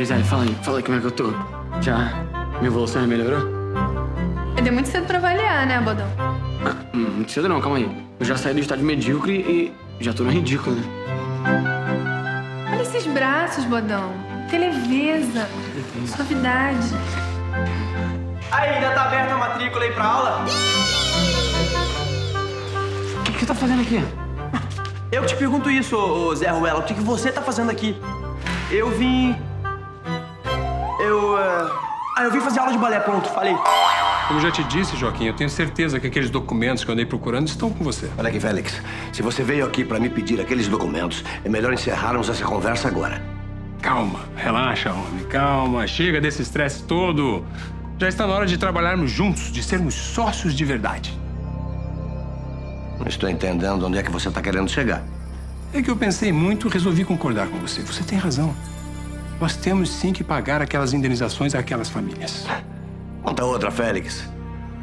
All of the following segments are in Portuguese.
Gisele, fala aí como é que eu tô. Já minha evolução melhorou? Deu muito cedo pra avaliar, né, Bodão? Ah, muito cedo não, calma aí. Eu já saí do estádio medíocre e já tô no ridículo, né? Olha esses braços, Bodão. Tem leveza, suavidade. Aí, ainda tá aberta a matrícula aí pra aula? O que você tá fazendo aqui? Eu te pergunto isso, ô Zé Ruela, o que você tá fazendo aqui? Eu vim fazer aula de balé, pronto, falei. Como já te disse, Joaquim, eu tenho certeza que aqueles documentos que eu andei procurando estão com você. Olha aqui, Félix, se você veio aqui pra me pedir aqueles documentos, é melhor encerrarmos essa conversa agora. Calma, relaxa, homem, calma, chega desse estresse todo. Já está na hora de trabalharmos juntos, de sermos sócios de verdade. Não estou entendendo onde é que você está querendo chegar. É que eu pensei muito e resolvi concordar com você. Você tem razão. Nós temos sim que pagar aquelas indenizações àquelas famílias. Conta outra, Félix.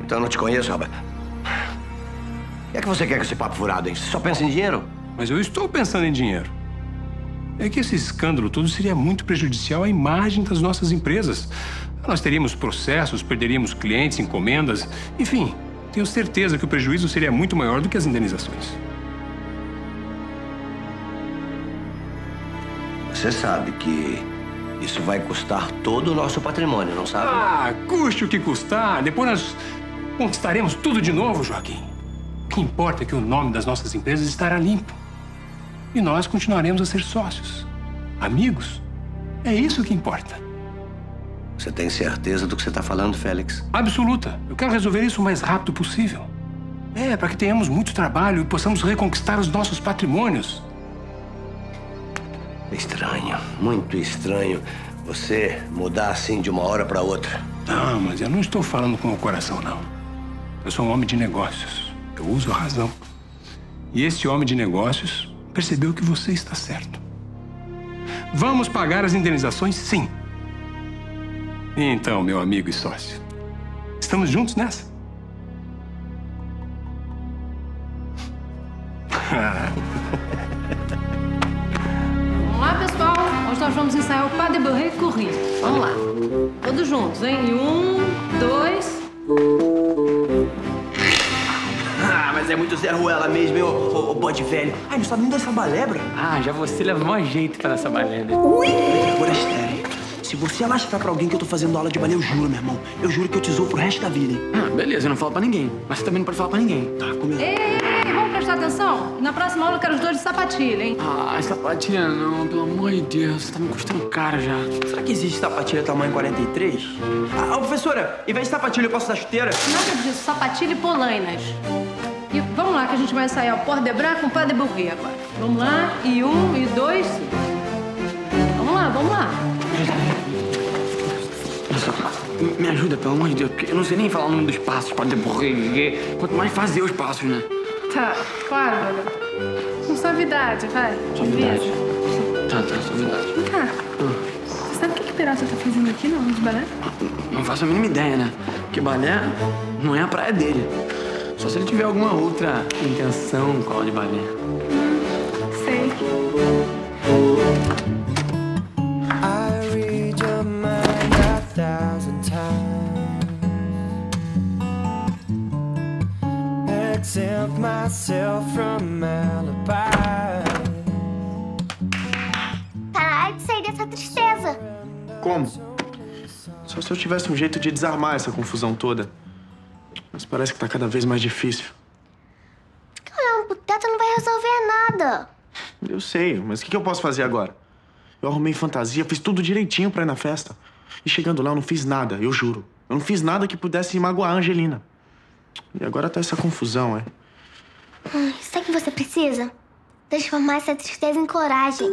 Então eu não te conheço, Robert. O que é que você quer com esse papo furado, hein? Você só pensa em dinheiro? Mas eu estou pensando em dinheiro. É que esse escândalo todo seria muito prejudicial à imagem das nossas empresas. Nós teríamos processos, perderíamos clientes, encomendas, enfim... Tenho certeza que o prejuízo seria muito maior do que as indenizações. Você sabe que isso vai custar todo o nosso patrimônio, não sabe? Ah, custe o que custar. Depois nós conquistaremos tudo de novo, Joaquim. O que importa é que o nome das nossas empresas estará limpo. E nós continuaremos a ser sócios, amigos. É isso que importa. Você tem certeza do que você está falando, Félix? Absoluta. Eu quero resolver isso o mais rápido possível. É, para que tenhamos muito trabalho e possamos reconquistar os nossos patrimônios. Estranho, muito estranho você mudar assim de uma hora para outra. Não, mas eu não estou falando com o coração, não. Eu sou um homem de negócios. Eu uso a razão. E esse homem de negócios percebeu que você está certo. Vamos pagar as indenizações, sim. Então, meu amigo e sócio, estamos juntos nessa? Vamos lá, pessoal. Hoje nós vamos ensaiar o pas de bourrée corrido. Vamos lá. Todos juntos, hein? E um, dois... Ah, mas é muito Zé Ruela mesmo, hein, ô bode velho. Ai, não sabe nem dançar balé, bro. Ah, já você leva o maior jeito pra dançar balé, né? Ui! Se você alastrar pra alguém que eu tô fazendo aula de balé, eu juro, meu irmão. Eu juro que eu te zoo pro resto da vida, hein? Ah, beleza, eu não falo pra ninguém. Mas você também não pode falar pra ninguém. Tá, comigo. Ei, vamos prestar atenção? Na próxima aula eu quero os dois de sapatilha, hein? Ah, sapatilha não, pelo amor de Deus. Você tá me custando caro já. Será que existe sapatilha tamanho 43? Ah, professora, em vez de sapatilha eu posso dar chuteira? Nada disso, sapatilha e polainas. E vamos lá que a gente vai ensaiar o port de bras com o pas de bourrée agora. Vamos lá, e um, e dois. Vamos lá, vamos lá. Me ajuda, pelo amor de Deus, porque eu não sei nem falar o nome dos passos para deborrer, quanto mais fazer os passos, né? Tá, claro, velho. Com suavidade, vai. Suavidade. Tá, suavidade. Vem cá. Você sabe o que Peralta tá fazendo aqui na aula de balé? Não faço a mínima ideia, né? Porque balé não é a praia dele. Só se ele tiver alguma outra intenção com a aula de balé. Sei. Exempt myself from alibis. Tá na hora de sair dessa tristeza. Como? Só se eu tivesse um jeito de desarmar essa confusão toda. Mas parece que tá cada vez mais difícil. Caramba, o teto não vai resolver nada. Eu sei, mas o que eu posso fazer agora? Eu arrumei fantasia, fiz tudo direitinho pra ir na festa. E chegando lá eu não fiz nada, eu juro. Eu não fiz nada que pudesse magoar a Angelina. E agora tá essa confusão, é? Sabe o que você precisa? Transformar essa tristeza em coragem.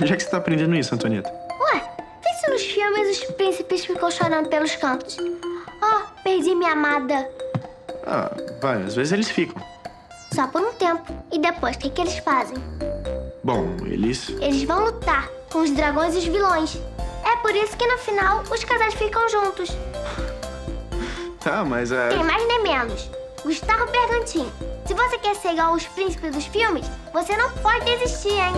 Onde é que você tá aprendendo isso, Antonieta? Ué, vê se nos filmes os príncipes ficam chorando pelos cantos. Oh, perdi minha amada. Ah, vai, às vezes eles ficam. Só por um tempo. E depois, o que eles fazem? Bom, eles vão lutar com os dragões e os vilões. É por isso que no final os casais ficam juntos. Tá, mas é... Tem mais nem menos. Gustavo Perguntinho, se você quer ser igual aos príncipes dos filmes, você não pode desistir, hein?